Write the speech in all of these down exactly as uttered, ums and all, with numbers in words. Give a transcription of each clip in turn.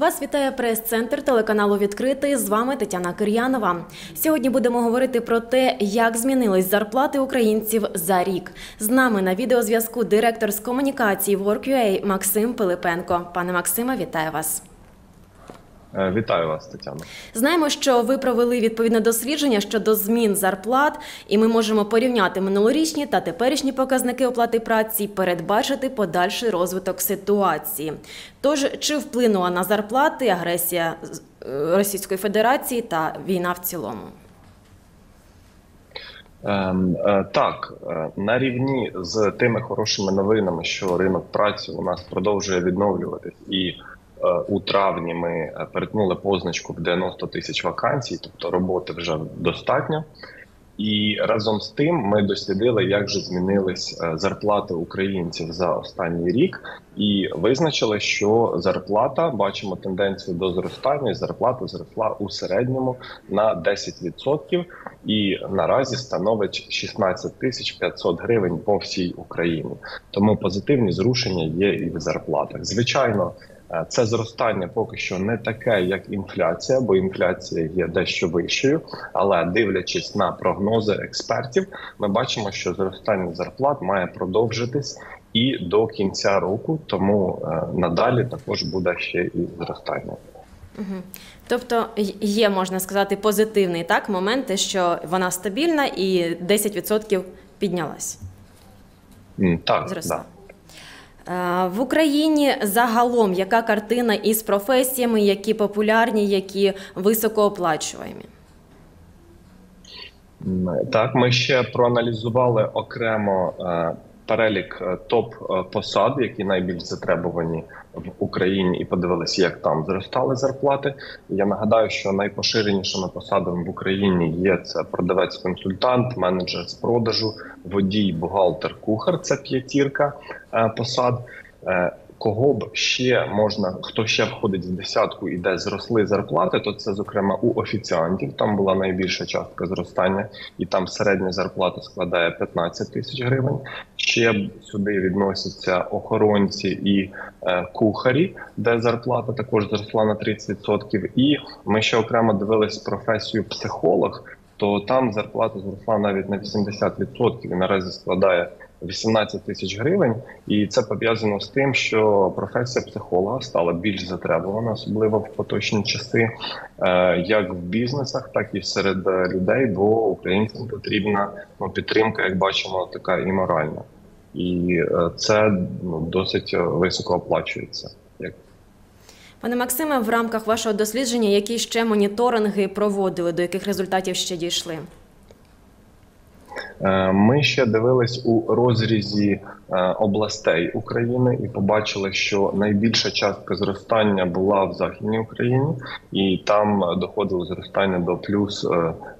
Вас вітає прес-центр телеканалу «Відкритий». З вами Тетяна Кир'янова. Сьогодні будемо говорити про те, як змінились зарплати українців за рік. З нами на відеозв'язку директор з комунікації Work.ua Максим Пилипенко. Пане Максиме, вітаю вас. Вітаю вас, Тетяно. Знаємо, що ви провели відповідне дослідження щодо змін зарплат, і ми можемо порівняти минулорічні та теперішні показники оплати праці, передбачити подальший розвиток ситуації. Тож, чи вплинула на зарплати агресія Російської Федерації та війна в цілому? Так, на рівні з тими хорошими новинами, що ринок праці у нас продовжує відновлюватись, і у травні ми перетнули позначку в дев'яносто тисяч вакансій, тобто роботи вже достатньо. І разом з тим ми дослідили, як же змінились зарплати українців за останній рік. І визначили, що зарплата, бачимо тенденцію до зростання, зарплата зросла у середньому на десять відсотків і наразі становить шістнадцять тисяч п'ятсот гривень по всій Україні. Тому позитивні зрушення є і в зарплатах. Звичайно, це зростання поки що не таке, як інфляція, бо інфляція є дещо вищою, але дивлячись на прогнози експертів, ми бачимо, що зростання зарплат має продовжитись і до кінця року, тому надалі також буде ще і зростання. Тобто є, можна сказати, позитивний так, момент, що вона стабільна і десять відсотків піднялась. Так, зросла. Так. В Україні загалом яка картина із професіями, які популярні, які високооплачувані? Так, ми ще проаналізували окремо перелік топ-посад, які найбільш затребувані в Україні, і подивилися, як там зростали зарплати. Я нагадаю, що найпоширенішими посадами в Україні є це продавець-консультант, менеджер з продажу, водій, бухгалтер, кухар – це п'ятірка посад. Кого б ще можна, хто ще входить в десятку і де зросли зарплати, то це, зокрема, у офіціантів. Там була найбільша частка зростання, і там середня зарплата складає п'ятнадцять тисяч гривень. Ще сюди відносяться охоронці і е, кухарі, де зарплата також зросла на тридцять відсотків. І ми ще окремо дивились професію психолог, то там зарплата зросла навіть на вісімдесят відсотків і наразі складає вісімнадцять тисяч гривень, і це пов'язано з тим, що професія психолога стала більш затребувана, особливо в поточні часи, як в бізнесах, так і серед людей, бо українцям потрібна підтримка, як бачимо, така і моральна. І це ну, досить високо оплачується. Пане Максиме, в рамках вашого дослідження, які ще моніторинги проводили, до яких результатів ще дійшли? Ми ще дивились у розрізі областей України і побачили, що найбільша частка зростання була в Західній Україні, і там доходило зростання до плюс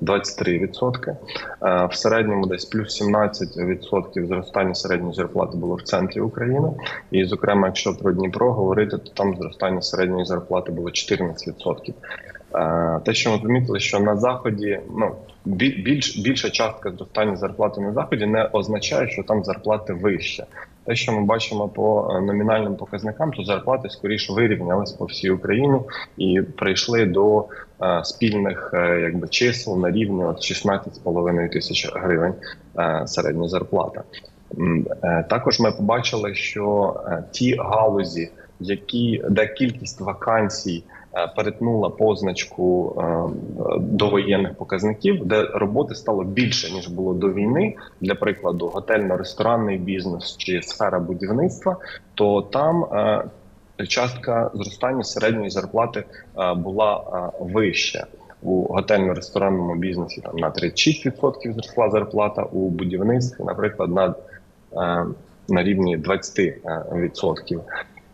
двадцять три відсотки. В середньому десь плюс сімнадцять відсотків зростання середньої зарплати було в центрі України. І, зокрема, якщо про Дніпро говорити, то там зростання середньої зарплати було чотирнадцять відсотків. Те, що ми помітили, що на Заході, ну, більш, більша частка зростання зарплати на Заході не означає, що там зарплати вище. Те, що ми бачимо по номінальним показникам, то зарплати скоріше вирівнялись по всій Україні і прийшли до е, спільних е, якби, чисел на рівні от шістнадцять з половиною тисяч гривень е, середня зарплата. Е, також ми побачили, що е, ті галузі, які, де кількість вакансій перетнула позначку довоєнних показників, де роботи стало більше, ніж було до війни, для прикладу, готельно-ресторанний бізнес чи сфера будівництва, то там частка зростання середньої зарплати була вища. У готельно-ресторанному бізнесі там, на тридцять шість відсотків зросла зарплата, у будівництві, наприклад, на, на рівні двадцять відсотків.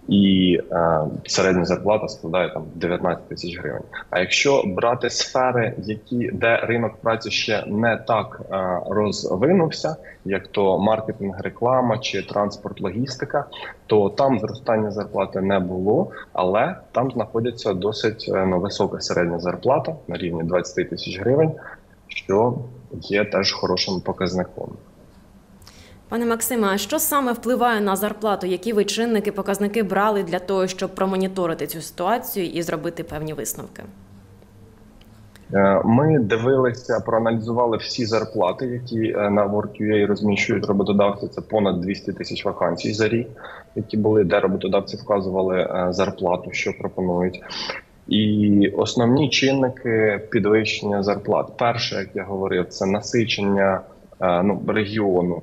І е, середня зарплата складає там дев'ятнадцять тисяч гривень. А якщо брати сфери, які, де ринок праці ще не так е, розвинувся, як то маркетинг, реклама чи транспорт, логістика, то там зростання зарплати не було, але там знаходиться досить е, висока середня зарплата на рівні двадцять тисяч гривень, що є теж хорошим показником. Пане Максиме, а що саме впливає на зарплату? Які ви чинники, показники брали для того, щоб промоніторити цю ситуацію і зробити певні висновки? Ми дивилися, проаналізували всі зарплати, які на Work.ua розміщують роботодавці. Це понад двісті тисяч вакансій за рік, які були, де роботодавці вказували зарплату, що пропонують. І основні чинники підвищення зарплат. Перше, як я говорив, це насичення ну, регіону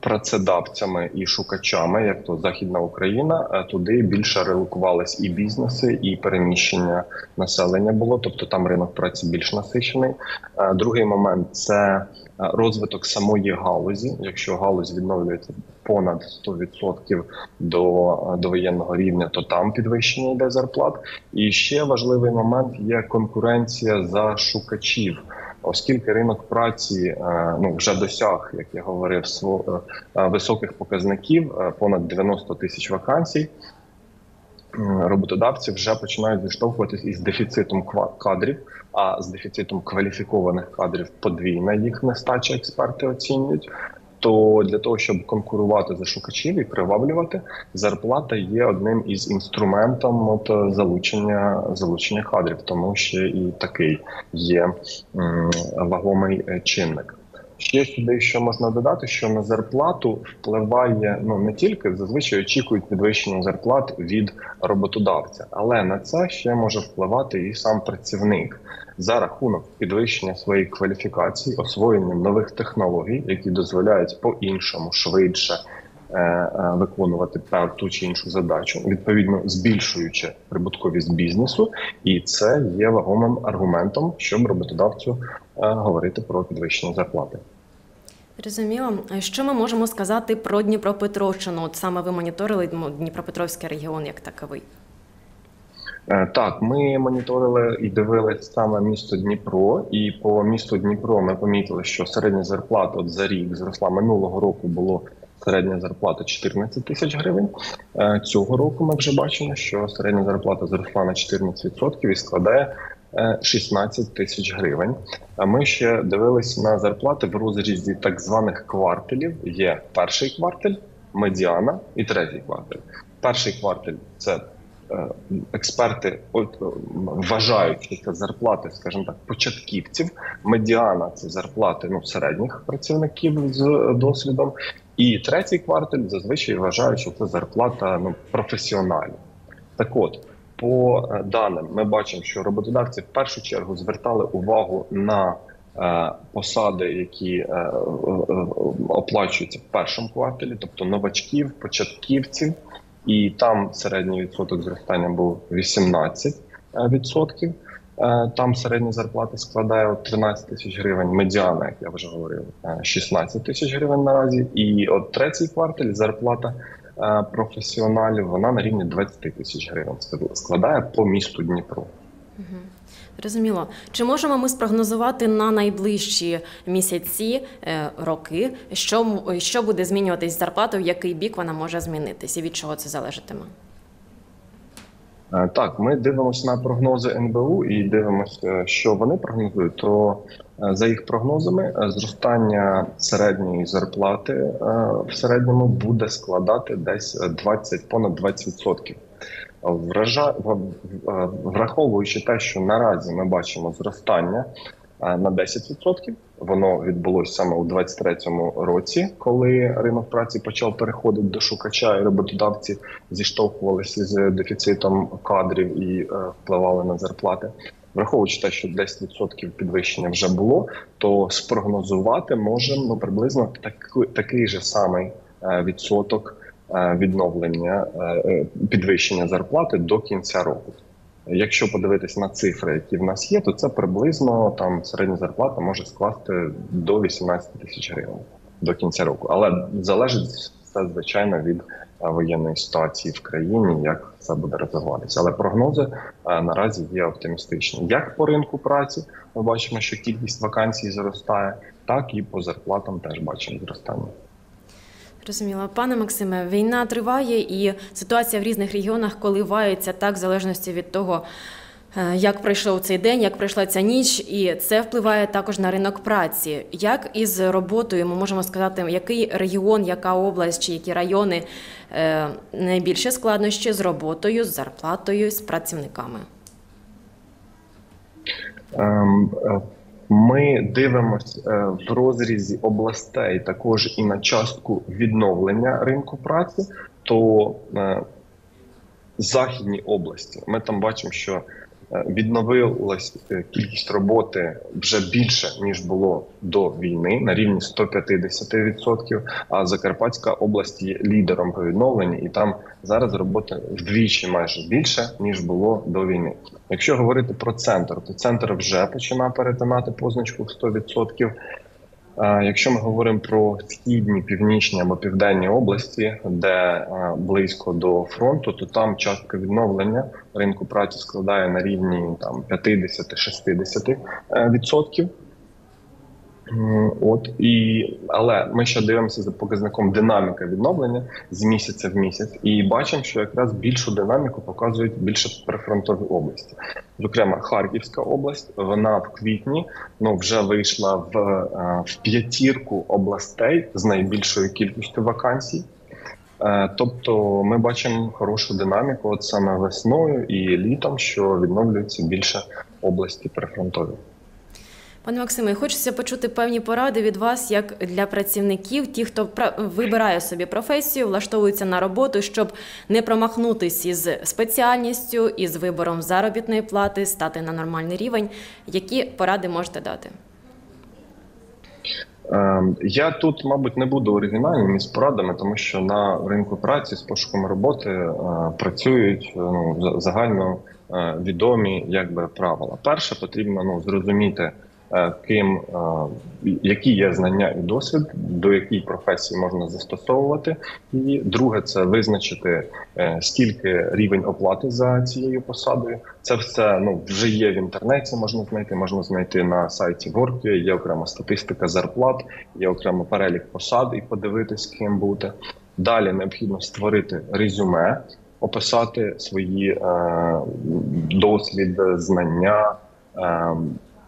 працедавцями і шукачами, як то Західна Україна, туди більше релокувались і бізнеси, і переміщення населення було, тобто там ринок праці більш насичений. Другий момент – це розвиток самої галузі. Якщо галузь відновлюється понад сто відсотків до довоєнного рівня, то там підвищення йде зарплат. І ще важливий момент – є конкуренція за шукачів. Оскільки ринок праці ну, вже досяг, як я говорив, високих показників, понад дев'яносто тисяч вакансій, роботодавці вже починають зіштовхуватися із дефіцитом кадрів, а з дефіцитом кваліфікованих кадрів подвійна їх нестача, експерти оцінюють. То для того, щоб конкурувати за шукачів і приваблювати, зарплата є одним із інструментів от, залучення, залучення кадрів, тому що і такий є м, вагомий чинник. Ще сюди, що можна додати, що на зарплату впливає, ну не тільки, зазвичай очікують підвищення зарплат від роботодавця, але на це ще може впливати і сам працівник. За рахунок підвищення своєї кваліфікації, освоєння нових технологій, які дозволяють по-іншому, швидше е- е- виконувати ту чи іншу задачу, відповідно збільшуючи прибутковість бізнесу, і це є вагомим аргументом, щоб роботодавцю е- говорити про підвищення зарплати. Розуміло. Що ми можемо сказати про Дніпропетровщину? От саме ви моніторили Дніпропетровський регіон як таковий? Так, ми моніторили і дивилися саме місто Дніпро, і по місту Дніпро ми помітили, що середня зарплата от за рік зросла. Минулого року було середня зарплата чотирнадцять тисяч гривень. Цього року ми вже бачимо, що середня зарплата зросла на чотирнадцять відсотків і складає шістнадцять тисяч гривень. Ми ще дивилися на зарплати в розрізі так званих кварталів. Є перший кварталь, медіана і третій кварталь. Перший кварталь – це експерти вважають, що це зарплати, скажімо так, початківців. Медіана – це зарплати ну, середніх працівників з досвідом. І третій кварталь зазвичай вважають, що це зарплата ну, професіоналів. Так от, по даним ми бачимо, що роботодавці в першу чергу звертали увагу на посади, які оплачуються в першому кварталі, тобто новачків, початківців. І там середній відсоток зростання був вісімнадцять відсотків. Там середня зарплата складає тринадцять тисяч гривень, медіана, як я вже говорив, шістнадцять тисяч гривень наразі. І от третій кварталь зарплата професіоналів, вона на рівні двадцять тисяч гривень складає по місту Дніпро. Угу. Розуміло. Чи можемо ми спрогнозувати на найближчі місяці, роки, що, що буде змінюватись зарплата, в який бік вона може змінитися і від чого це залежатиме? Так, ми дивимося на прогнози ен бе у і дивимося, що вони прогнозують, то за їх прогнозами зростання середньої зарплати в середньому буде складати десь двадцять, понад двадцять відсотків. Враховуючи те, що наразі ми бачимо зростання на десять відсотків, воно відбулося саме у двадцять третьому році, коли ринок праці почав переходити до шукача, і роботодавці зіштовхувалися з дефіцитом кадрів і впливали на зарплати. Враховуючи те, що десять відсотків підвищення вже було, то спрогнозувати можемо ну, приблизно такий, такий же самий відсоток відновлення, підвищення зарплати до кінця року. Якщо подивитись на цифри, які в нас є, то це приблизно там середня зарплата може скласти до вісімнадцять тисяч гривень до кінця року. Але залежить все, звичайно, від воєнної ситуації в країні, як це буде розвиватися. Але прогнози наразі є оптимістичні. Як по ринку праці ми бачимо, що кількість вакансій зростає, так і по зарплатам теж бачимо зростання. Розуміло. Пане Максиме, війна триває і ситуація в різних регіонах коливається так в залежності від того, як пройшов цей день, як пройшла ця ніч, і це впливає також на ринок праці. Як із роботою ми можемо сказати, який регіон, яка область чи які райони найбільше складнощі з роботою, з зарплатою, з працівниками? Ми дивимося в розрізі областей також і на частку відновлення ринку праці, то західні області. Ми там бачимо, що відновилась кількість роботи вже більше, ніж було до війни, на рівні сто п'ятдесят відсотків, а Закарпатська область є лідером по відновленні, і там зараз роботи вдвічі майже більше, ніж було до війни. Якщо говорити про центр, то центр вже починає перетинати позначку в сто відсотків. Якщо ми говоримо про східні, північні або південні області, де близько до фронту, то там частка відновлення ринку праці складає на рівні п'ятдесят-шістдесят відсотків. От, і, але ми ще дивимося за показником динаміка відновлення з місяця в місяць і бачимо, що якраз більшу динаміку показують більше прифронтові області. Зокрема, Харківська область, вона в квітні ну, вже вийшла в, в п'ятірку областей з найбільшою кількістю вакансій. Тобто ми бачимо хорошу динаміку от саме весною і літом, що відновлюється більше області прифронтові. Пане Максиме, хочеться почути певні поради від вас, як для працівників, ті, хто вибирає собі професію, влаштовується на роботу, щоб не промахнутися із спеціальністю, із вибором заробітної плати, стати на нормальний рівень. Які поради можете дати? Я тут, мабуть, не буду оригінальним із порадами, тому що на ринку праці з пошуком роботи працюють ну, загально відомі якби, правила. Перше, потрібно ну, зрозуміти, ким, які є знання і досвід, до якій професії можна застосовувати. І друге – це визначити, скільки рівень оплати за цією посадою. Це все ну, вже є в інтернеті, можна знайти, можна знайти на сайті Work точка ю а, є окрема статистика зарплат, є окремо перелік посад і подивитись, ким бути. Далі необхідно створити резюме, описати свої е, досвід, знання, е,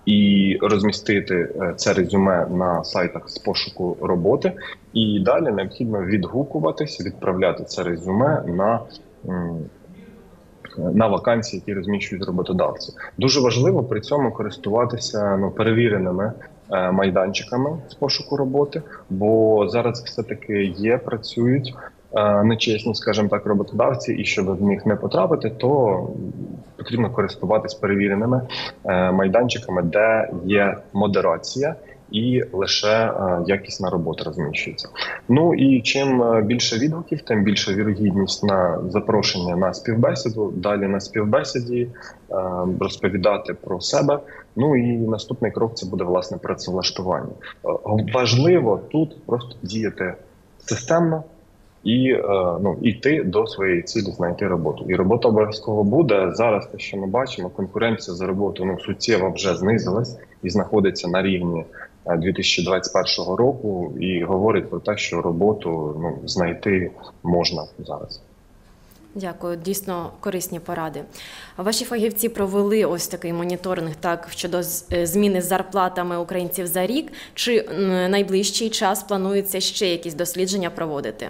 і розмістити це резюме на сайтах з пошуку роботи. І далі необхідно відгукуватись, відправляти це резюме на, на вакансії, які розміщують роботодавці. Дуже важливо при цьому користуватися ну, перевіреними майданчиками з пошуку роботи, бо зараз все-таки є, працюють нечесні, скажімо так, роботодавці, і щоб в них не потрапити, то потрібно користуватись перевіреними майданчиками, де є модерація і лише якісна робота розміщується. Ну і чим більше відгуків, тим більша вірогідність на запрошення на співбесіду, далі на співбесіді розповідати про себе. Ну і наступний крок – це буде, власне, працевлаштування. Важливо тут просто діяти системно, і ну, йти до своєї цілі, знайти роботу. І робота обов'язково буде. Зараз, те, що ми бачимо, конкуренція за роботу ну, суттєво вже знизилась і знаходиться на рівні дві тисячі двадцять першого року і говорить про те, що роботу ну, знайти можна зараз. Дякую, дійсно корисні поради. Ваші фахівці провели ось такий моніторинг так щодо зміни з зарплатами українців за рік. Чи найближчий час планується ще якісь дослідження проводити?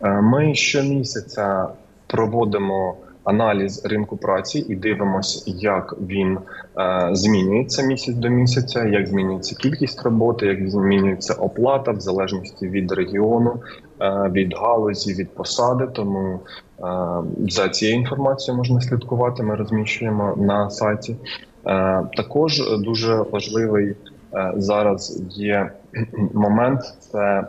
Ми щомісяця проводимо аналіз ринку праці і дивимося, як він е, змінюється місяць до місяця, як змінюється кількість роботи, як змінюється оплата в залежності від регіону, е, від галузі, від посади. Тому е, за цією інформацією можна слідкувати, ми розміщуємо на сайті. Е, також дуже важливий е, зараз є момент – це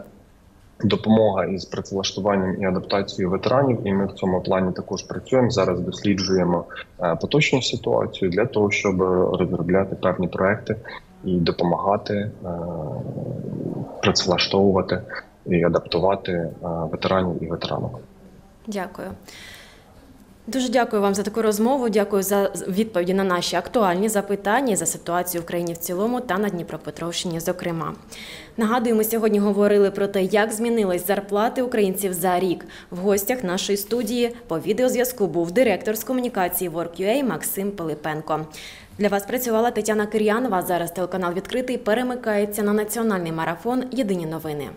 допомога із працевлаштуванням і адаптацією ветеранів, і ми в цьому плані також працюємо. Зараз досліджуємо поточну ситуацію для того, щоб розробляти певні проекти і допомагати працевлаштовувати і адаптувати ветеранів і ветеранок. Дякую. Дуже дякую вам за таку розмову, дякую за відповіді на наші актуальні запитання, за ситуацію в країні в цілому та на Дніпропетровщині зокрема. Нагадую, ми сьогодні говорили про те, як змінились зарплати українців за рік. В гостях нашої студії по відеозв'язку був директор з комунікації Work.ua Максим Пилипенко. Для вас працювала Тетяна Кир'янова. Зараз телеканал «Відкритий» перемикається на національний марафон «Єдині новини».